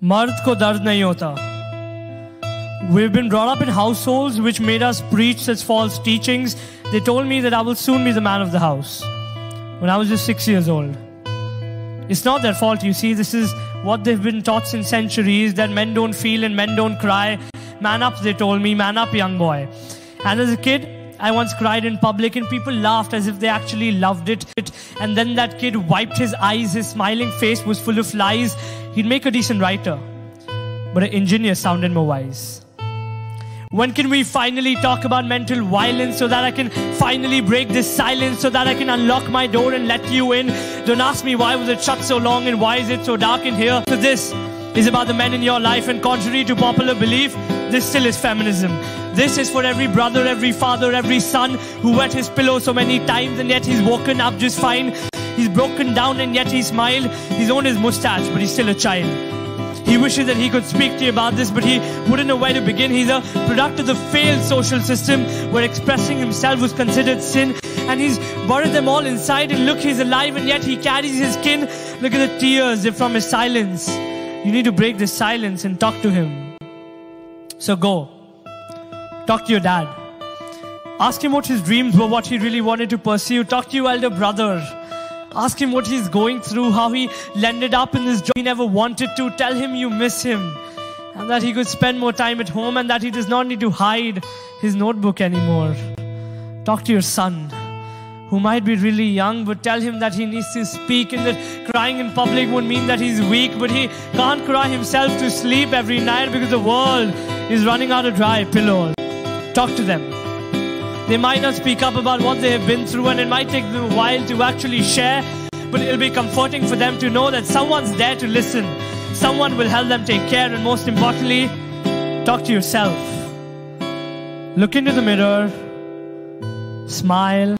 Mard ko dard nahi hota. We've been brought up in households which made us preach such false teachings. They told me that I will soon be the man of the house when I was just 6 years old. It's not their fault, you see. This is what they've been taught since centuries, that men don't feel and men don't cry. Man up, they told me. Man up, young boy. And as a kid, I once cried in public and people laughed as if they actually loved it. And then that kid wiped his eyes. His smiling face was full of lies. He'd make a decent writer, but an engineer sounded more wise. When can we finally talk about mental violence, so that I can finally break this silence, so that I can unlock my door and let you in? Don't ask me why was it shut so long and why is it so dark in here. So this is about the men in your life, and contrary to popular belief, this still is feminism. This is for every brother, every father, every son who wet his pillow so many times and yet he's woken up just fine. He's broken down and yet he smiled. He's owned his mustache, but he's still a child. He wishes that he could speak to you about this, but he wouldn't know where to begin. He's a product of the failed social system where expressing himself was considered sin. And he's buried them all inside, and look, he's alive and yet he carries his kin. Look at the tears from his silence. You need to break this silence and talk to him. So go. Talk to your dad. Ask him what his dreams were, what he really wanted to pursue. Talk to your elder brother. Ask him what he's going through, how he landed up in this job he never wanted to. Tell him you miss him and that he could spend more time at home and that he does not need to hide his notebook anymore. Talk to your son, who might be really young, but tell him that he needs to speak and that crying in public would mean that he's weak, but he can't cry himself to sleep every night because the world is running out of dry pillows. Talk to them. They might not speak up about what they have been through, and it might take them a while to actually share, but it'll be comforting for them to know that someone's there to listen. Someone will help them take care, and most importantly, talk to yourself. Look into the mirror, smile.